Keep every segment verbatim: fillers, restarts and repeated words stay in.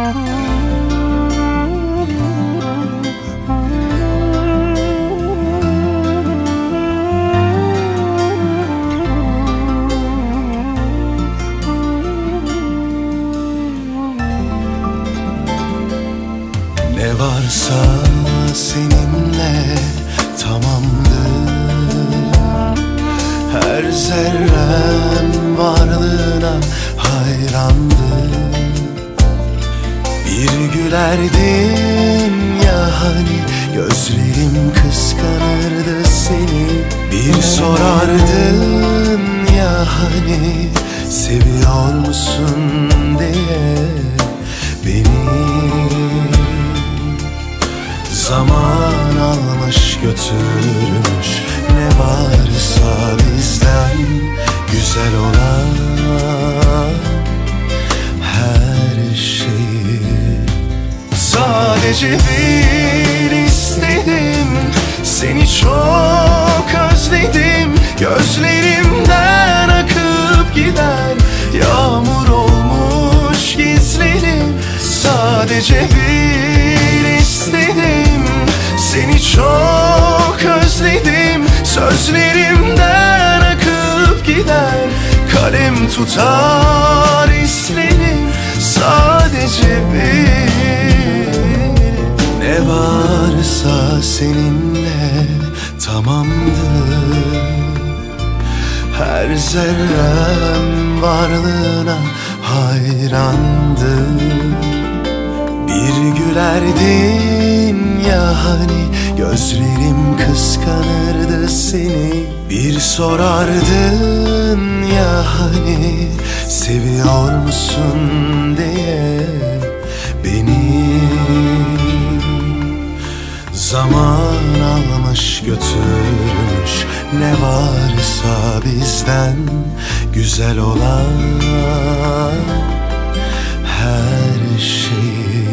Ne varsa seninle tamamdır. Her zerren varlığına hayrandır. Bir gülerdim ya hani, gözlerim kıskanırdı seni. Bir sorardın ya hani, seviyor musun diye beni. Zaman almış götürmüş ne varsa bizden güzel olan her şeyi. Sadece bir istedim, seni çok özledim. Gözlerimden akıp giden yağmur olmuş gizlerim. Sadece bir istedim, seni çok özledim. Sözlerimden akıp gider, kalem tutar izlerim. Sadece bir. Ne varsa seninle tamamdır. Her zerrem varlığına hayrandım. Bir gülerdin ya hani, gözlerim kıskanırdı seni. Bir sorardın ya hani, seviyor musun diye beni. Zaman almış götürmüş ne varsa bizden güzel olan her şeyi.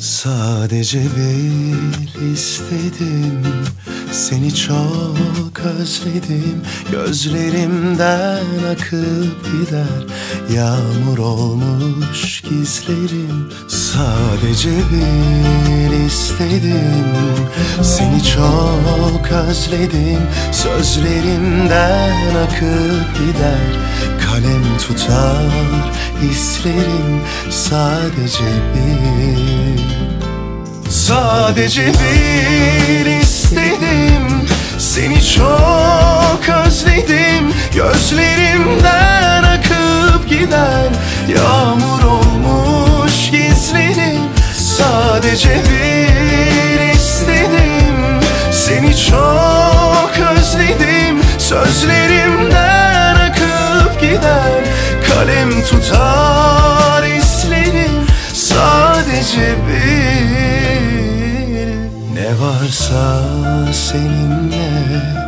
Sadece bir istedim, seni çok özledim. Gözlerimden akıp gider yağmur olmuş gizlerim. Sadece bir istedim, seni çok özledim. Sözlerimden akıp gider, kalem tutar hislerim. Sadece bir. Sadece bir istedim, seni çok özledim. Gözlerimden akıp gider yağmur olmuş gizlerim. Sadece bir istedim, seni çok özledim. Sözlerimden akıp gider, kalem tutar izlerim. Sadece bir. Ne varsa seninle